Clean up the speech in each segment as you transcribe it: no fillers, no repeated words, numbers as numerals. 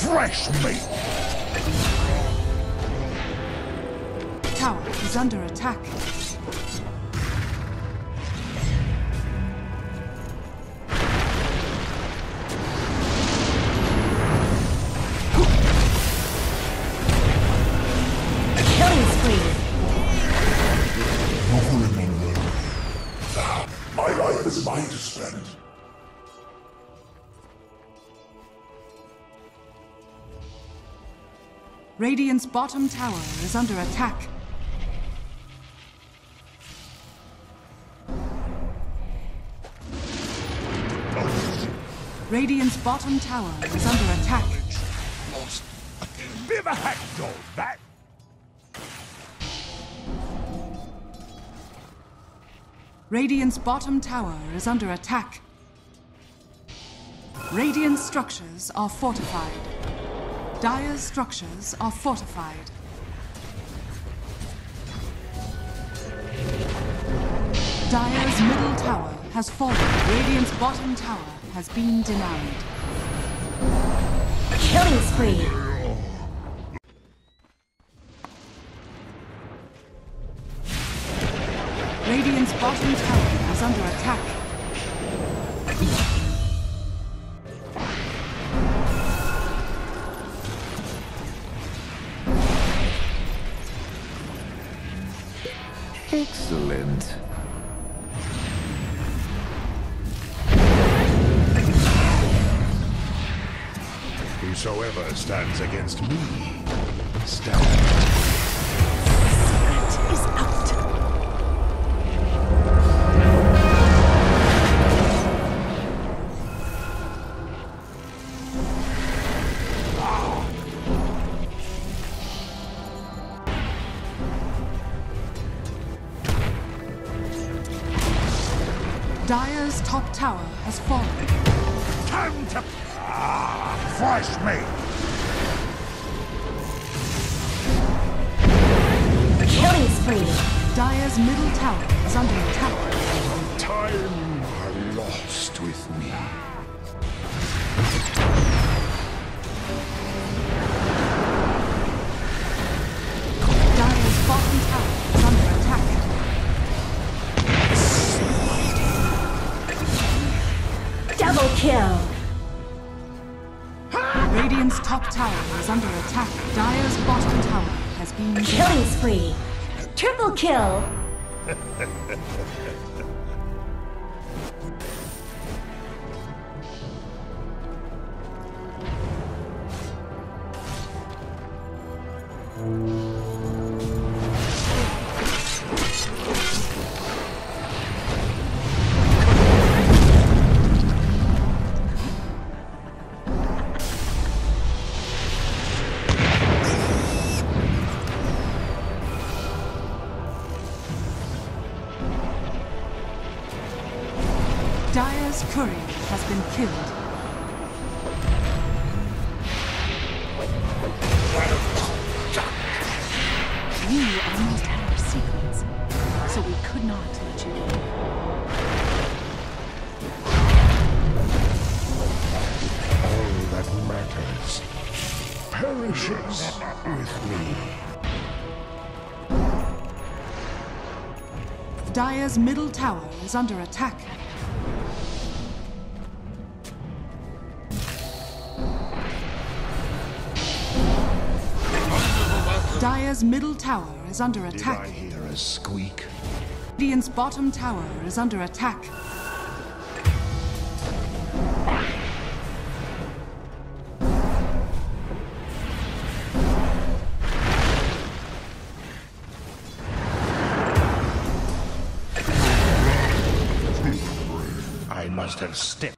Fresh meat! Tower is under attack. Radiant's bottom tower is under attack. Radiant's bottom tower is under attack. Bit of a hack dog, that! Radiant's bottom tower is under attack. Radiant structures are fortified. Dire's structures are fortified. Dire's middle tower has fallen. Radiant's bottom tower has been denied. Killing spree! Radiant's bottom tower is under attack. Excellent. Whosoever stands against me, stands. That is out. Dire's top tower has fallen. Time to... fresh me! Killing spree! Dire's middle tower is under attack. Time lost with me. Dire's bottom tower is under attack. Double kill! Radiant's top tower is under attack. Dire's bottom tower has been... Killing spree! Triple kill! Dire's courier has been killed. You almost had our secrets, so we could not let you in. All that matters perishes with me. Dire's middle tower is under attack. Dire's middle tower is under attack. Did I hear a squeak? Radiant's bottom tower is under attack. just a step.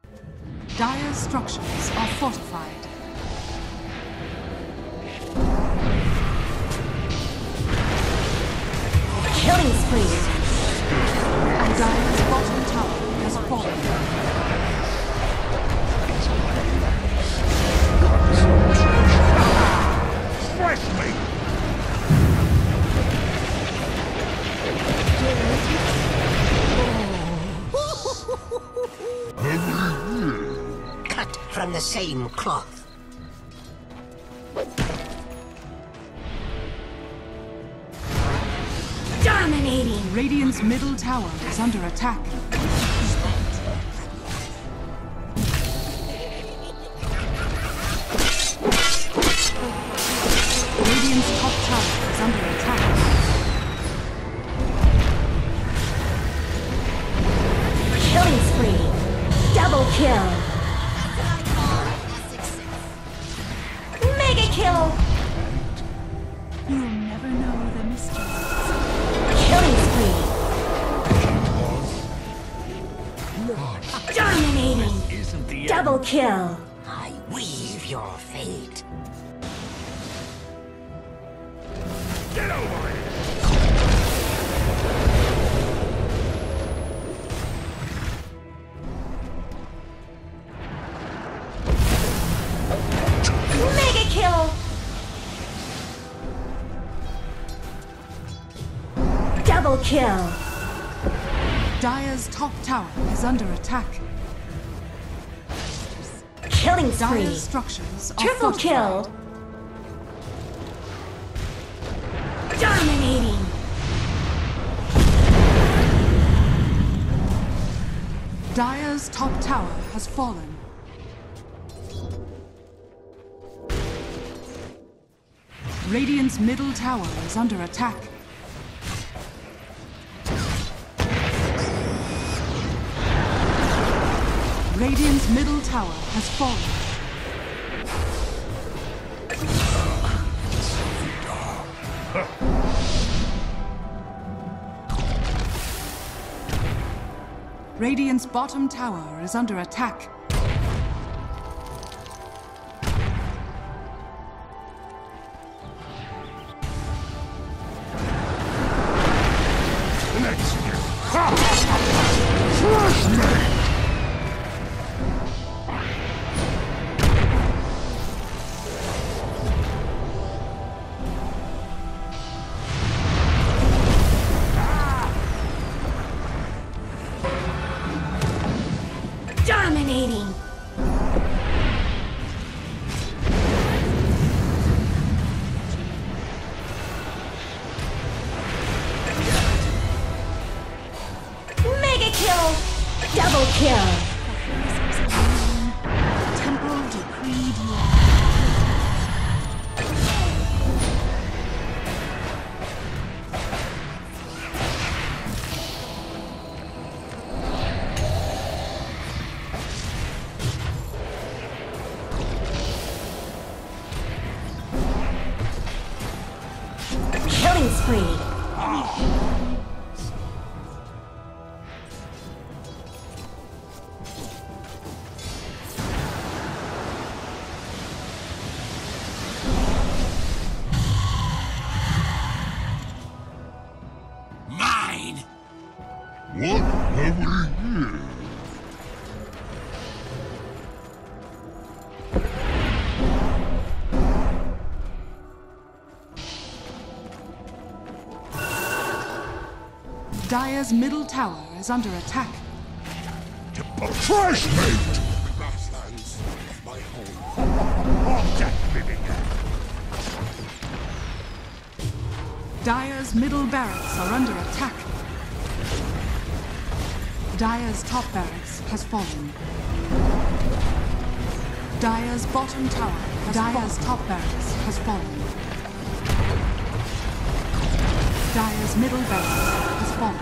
Dire structures are fortified. Killing spree. And Dire's bottom tower has fallen. Strike me! Cut from the same cloth. Dominating! Radiant's middle tower is under attack. Radiant's top tower is under attack. Killing spree! Double kill! Mega kill! You'll never know the mystery. Killing spree! Dominating! Double kill! I weave your fate! Get over it! Kill. Dire's top tower is under attack. Killing spree. Dire's structures are triple kill. Dominating. Dire's top tower has fallen. Radiant's middle tower is under attack. Radiant's middle tower has fallen. Radiant's bottom tower is under attack. Dire's middle tower is under attack. A trash mate! The grasslands of my home. Dire's middle barracks are under attack. Dire's top barracks has fallen. Dire's bottom tower has fallen. Dire's top barracks has fallen. Dire's middle barracks has fallen.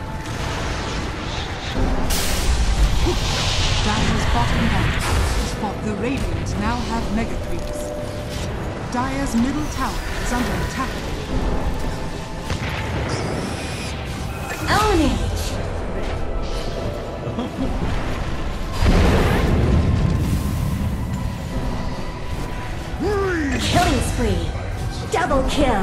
Dire's bottom barracks has fallen. The Radiant now have mega creeps. Dire's middle tower is under attack. Own it! killing spree. Double kill.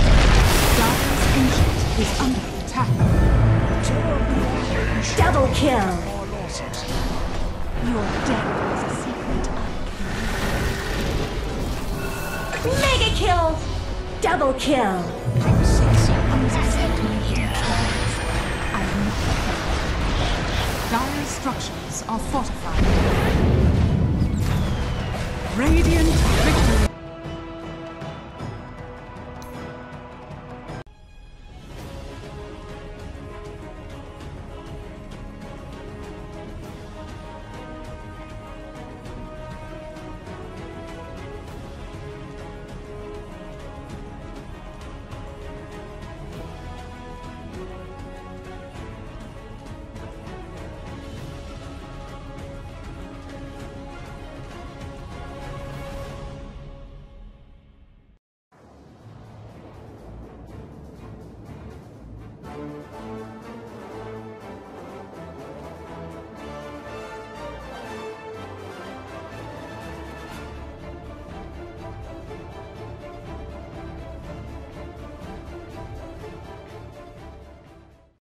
Dire's ancient is under attack. Double kill! Your death is a secret I can. Mega kill! Double kill! Dire structures are fortified. Radiant victory.